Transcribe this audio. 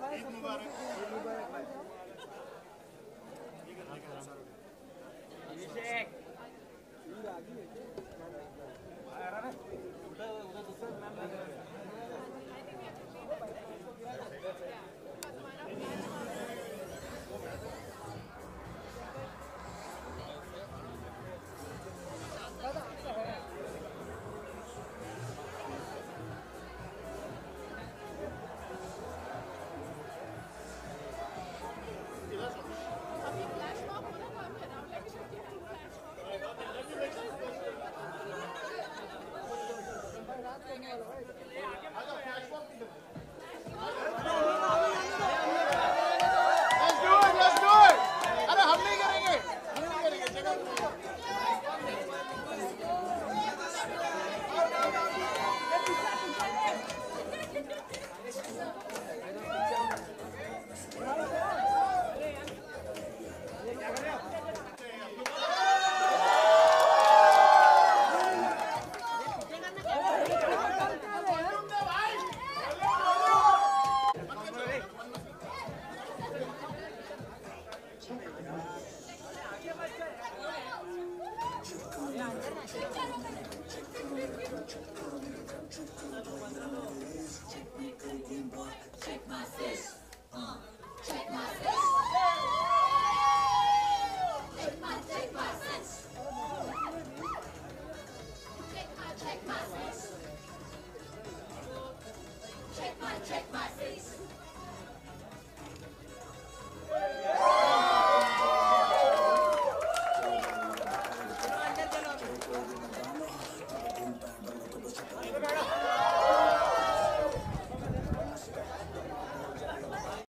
Eid Mubarak.